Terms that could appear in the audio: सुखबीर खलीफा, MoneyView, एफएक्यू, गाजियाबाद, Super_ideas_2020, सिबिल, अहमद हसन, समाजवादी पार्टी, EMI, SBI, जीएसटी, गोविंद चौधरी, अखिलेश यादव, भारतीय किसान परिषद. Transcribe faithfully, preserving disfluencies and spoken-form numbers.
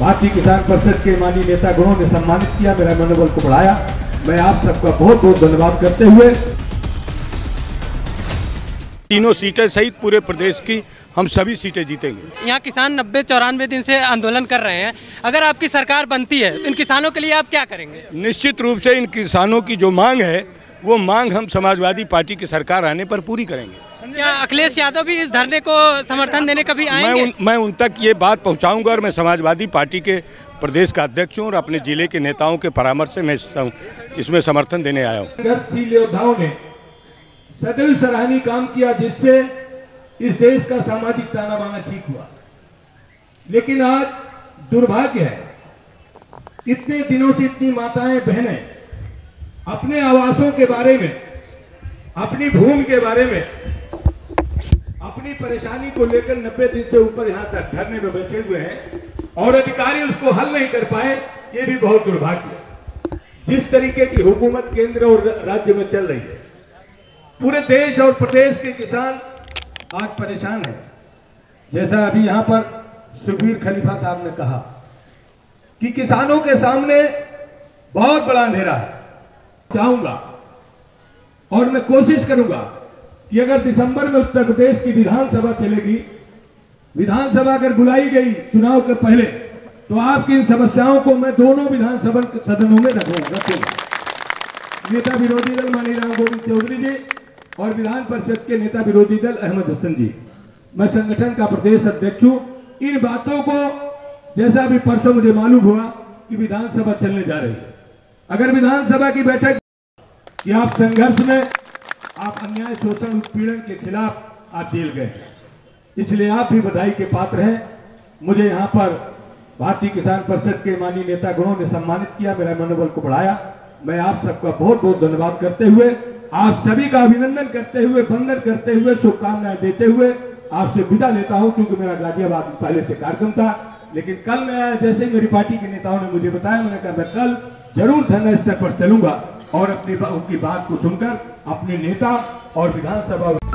भारतीय किसान परिषद के माननीय नेतागणों ने सम्मानित किया, मेरा मनोबल को बढ़ाया। मैं आप सबका बहुत बहुत धन्यवाद करते हुए तीनों सीटें सहित पूरे प्रदेश की हम सभी सीटें जीतेंगे। यहाँ किसान नब्बे चौरानवे दिन से आंदोलन कर रहे हैं, अगर आपकी सरकार बनती है तो इन किसानों के लिए आप क्या करेंगे? निश्चित रूप से इन किसानों की जो मांग है वो मांग हम समाजवादी पार्टी की सरकार आने पर पूरी करेंगे। क्या अखिलेश यादव भी इस धरने को समर्थन देने कभी आएंगे? मैं उन, मैं उन तक ये बात पहुँचाऊँगा और मैं समाजवादी पार्टी के प्रदेश का अध्यक्ष हूँ और अपने जिले के नेताओं के परामर्श से मैं इसमें समर्थन देने आया हूँ। सदैव सराहनीय काम किया जिससे इस देश का सामाजिक ताना बाना ठीक हुआ, लेकिन आज दुर्भाग्य है इतने दिनों से इतनी माताएं बहनें अपने आवासों के बारे में, अपनी भूमि के बारे में, अपनी परेशानी को लेकर नब्बे दिन से ऊपर यहां तक धरने में बैठे हुए हैं और अधिकारी उसको हल नहीं कर पाए, ये भी बहुत दुर्भाग्य है। जिस तरीके की हुकूमत केंद्र और राज्य में चल रही है, पूरे देश और प्रदेश के किसान आज परेशान हैं। जैसा अभी यहाँ पर सुखबीर खलीफा साहब ने कहा कि किसानों के सामने बहुत बड़ा अंधेरा है। चाहूँगा और मैं कोशिश करूँगा कि अगर दिसंबर में उत्तर प्रदेश की विधानसभा चलेगी, विधानसभा अगर बुलाई गई चुनाव के पहले, तो आपकी इन समस्याओं को मैं दोनों विधानसभा सदनों में रखूँगा। नेता विरोधी दल माननीय गोविंद चौधरी जी और विधान परिषद के नेता विरोधी दल अहमद हसन जी, मैं संगठन का प्रदेश अध्यक्ष हूँ। इन बातों को जैसा भी परसों मुझे मालूम हुआ कि विधानसभा चलने जा रही है, अगर विधानसभा की बैठक कि आप संघर्ष में, आप अन्याय शोषण उत्पीड़न के खिलाफ आप जेल गए, इसलिए आप भी बधाई के पात्र हैं। मुझे यहाँ पर भारतीय किसान परिषद के माननीय नेतागणों ने सम्मानित किया, मेरा मनोबल को बढ़ाया। मैं आप सबका बहुत बहुत धन्यवाद करते हुए, आप सभी का अभिनंदन करते हुए, वंदन करते हुए, शुभकामनाएं देते हुए आपसे विदा लेता हूं, क्योंकि मेरा गाजियाबाद में पहले से कार्यक्रम था, लेकिन कल मैं आया। जैसे मेरी पार्टी के नेताओं ने मुझे बताया, मैंने कहा मैं कल जरूर धरना स्थल पर चलूंगा और अपनी उनकी बात को सुनकर अपने नेता और विधानसभा